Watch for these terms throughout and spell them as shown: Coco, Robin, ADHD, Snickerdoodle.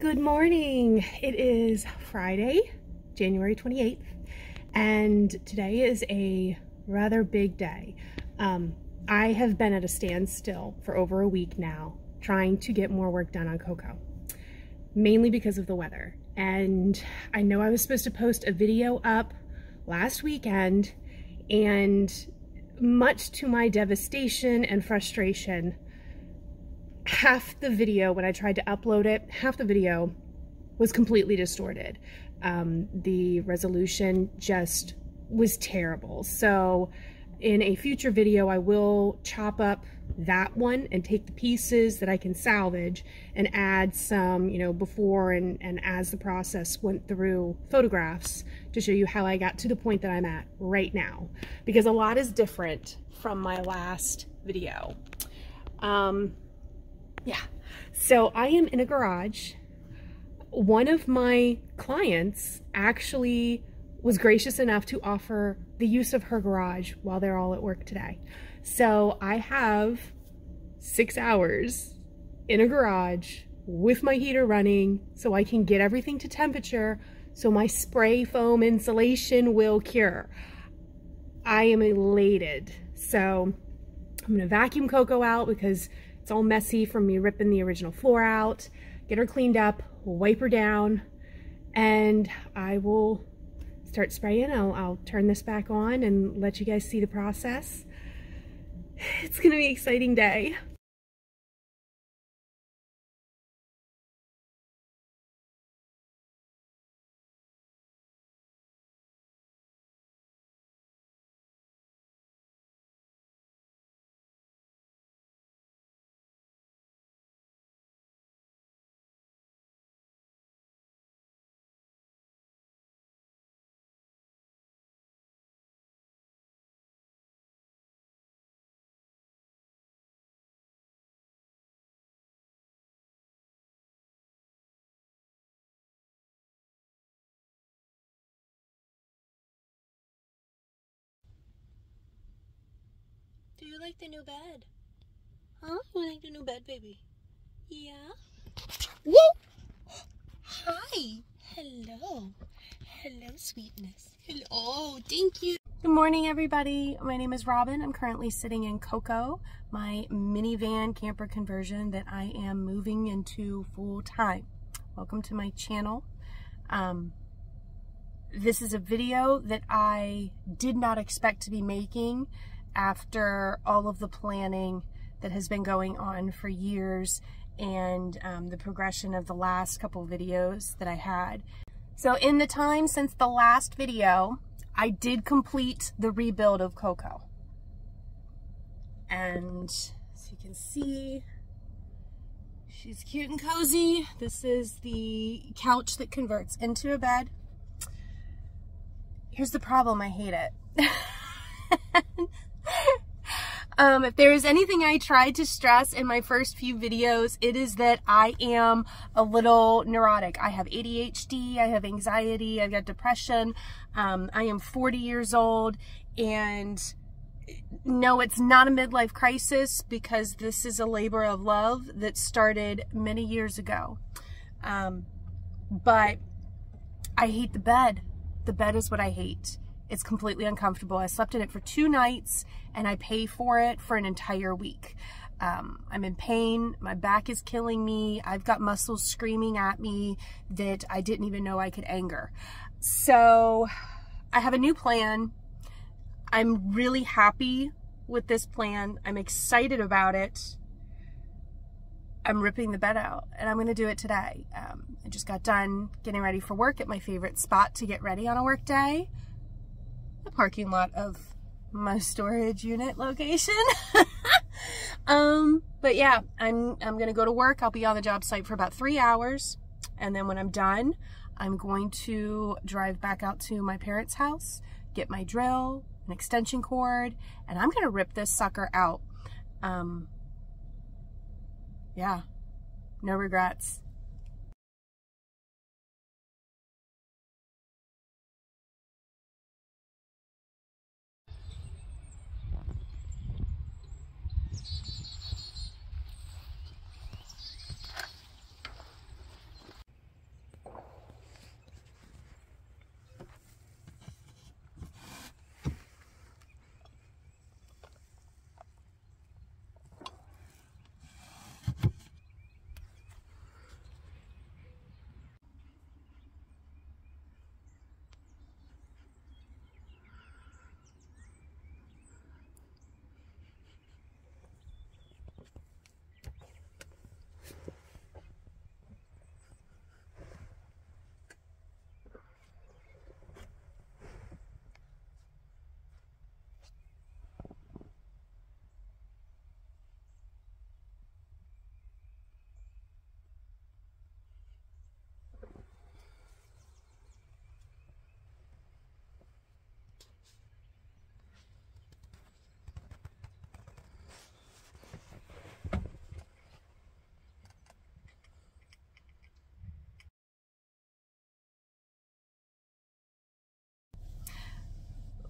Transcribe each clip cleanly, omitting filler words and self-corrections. Good morning. It is Friday, January 28th, and today is a rather big day. I have been at a standstill for over a week now, trying to get more work done on Coco, mainly because of the weather. And I know I was supposed to post a video up last weekend, and much to my devastation and frustration, half the video, when I tried to upload it, half the video was completely distorted. The resolution just was terrible. So in a future video, I will chop up that one and take the pieces that I can salvage and add some, you know, before and as the process went through photographs to show you how I got to the point that I'm at right now, because a lot is different from my last video. Yeah, so I am in a garage. One of my clients actually was gracious enough to offer the use of her garage while they're all at work today. So I have 6 hours in a garage with my heater running so I can get everything to temperature so my spray foam insulation will cure. I am elated. So I'm gonna vacuum Coco out because it's all messy from me ripping the original floor out, get her cleaned up, wipe her down, and I will start spraying. I'll turn this back on and let you guys see the process. It's gonna be an exciting day. Do you like the new bed? Huh? You like the new bed, baby? Yeah? Whoa! Hi! Hello. Hello, sweetness. Hello. Oh, thank you. Good morning, everybody. My name is Robin. I'm currently sitting in Coco, my minivan camper conversion that I am moving into full time. Welcome to my channel. This is a video that I did not expect to be making after all of the planning that has been going on for years and the progression of the last couple videos that I had. So in the time since the last video, I did complete the rebuild of Coco. And as you can see, she's cute and cozy. This is the couch that converts into a bed. Here's the problem, I hate it. If there is anything I tried to stress in my first few videos, it is that I am a little neurotic. I have ADHD, I have anxiety, I've got depression. I am 40 years old, and no, it's not a midlife crisis because this is a labor of love that started many years ago. But I hate the bed. The bed is what I hate. It's completely uncomfortable. I slept in it for 2 nights and I pay for it for an entire week. I'm in pain. My back is killing me. I've got muscles screaming at me that I didn't even know I could anger. So I have a new plan. I'm really happy with this plan. I'm excited about it. I'm ripping the bed out and I'm going to do it today. I just got done getting ready for work at my favorite spot to get ready on a work day. The parking lot of my storage unit location. But yeah, I'm gonna go to work. I'll be on the job site for about 3 hours, and then when I'm done, I'm going to drive back out to my parents' house, get my drill, an extension cord, and I'm gonna rip this sucker out. Yeah, no regrets.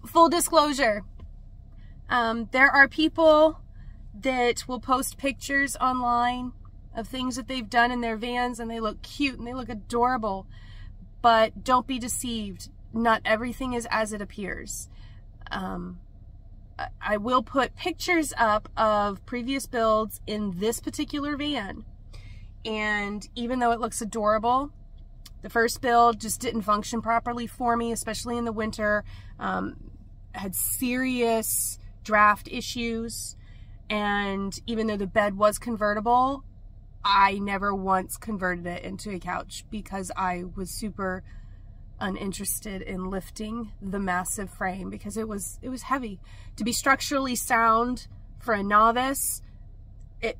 full disclosure, there are people that will post pictures online of things that they've done in their vans, and they look cute and they look adorable, but don't be deceived. Not everything is as it appears. I will put pictures up of previous builds in this particular van, and even though it looks adorable, the first build just didn't function properly for me, especially in the winter. Had serious draft issues, and even though the bed was convertible, I never once converted it into a couch because I was super uninterested in lifting the massive frame because it was heavy. To be structurally sound for a novice, it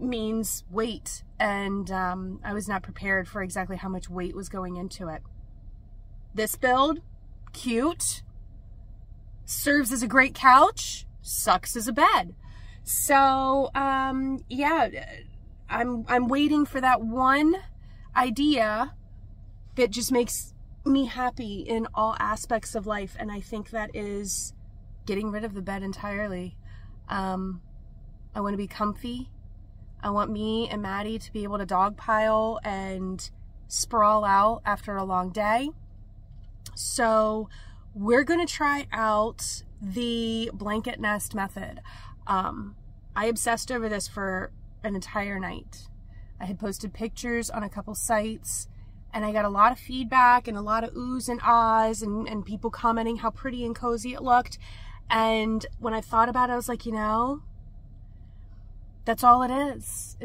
means weight, and I was not prepared for exactly how much weight was going into it. This build, cute, serves as a great couch, sucks as a bed. So yeah, I'm waiting for that one idea that just makes me happy in all aspects of life, and I think that is getting rid of the bed entirely. I want to be comfy. I want me and Maddie to be able to dogpile and sprawl out after a long day. So we're going to try out the blanket nest method. I obsessed over this for an entire night. I had posted pictures on a couple sites, and I got a lot of feedback and a lot of oohs and ahs and people commenting how pretty and cozy it looked. And when I thought about it, I was like, you know, that's all it is.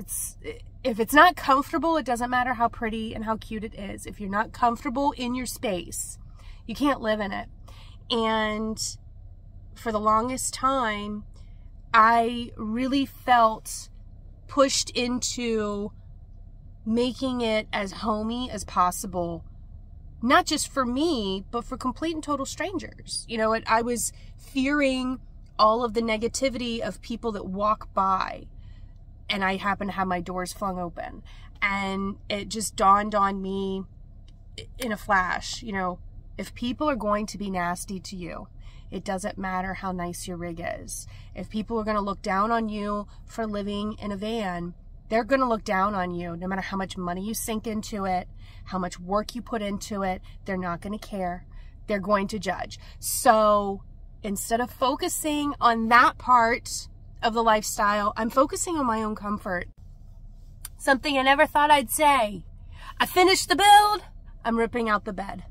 If it's not comfortable, it doesn't matter how pretty and how cute it is. If you're not comfortable in your space, you can't live in it. And for the longest time, I really felt pushed into making it as homey as possible, not just for me, but for complete and total strangers. You know, I was fearing all of the negativity of people that walk by, and I happen to have my doors flung open, and it just dawned on me in a flash, you know, if people are going to be nasty to you, it doesn't matter how nice your rig is. If people are going to look down on you for living in a van, they're going to look down on you no matter how much money you sink into it, how much work you put into it. They're not going to care. They're going to judge. So instead of focusing on that part of the lifestyle, I'm focusing on my own comfort. Something I never thought I'd say. I finished the build. I'm ripping out the bed.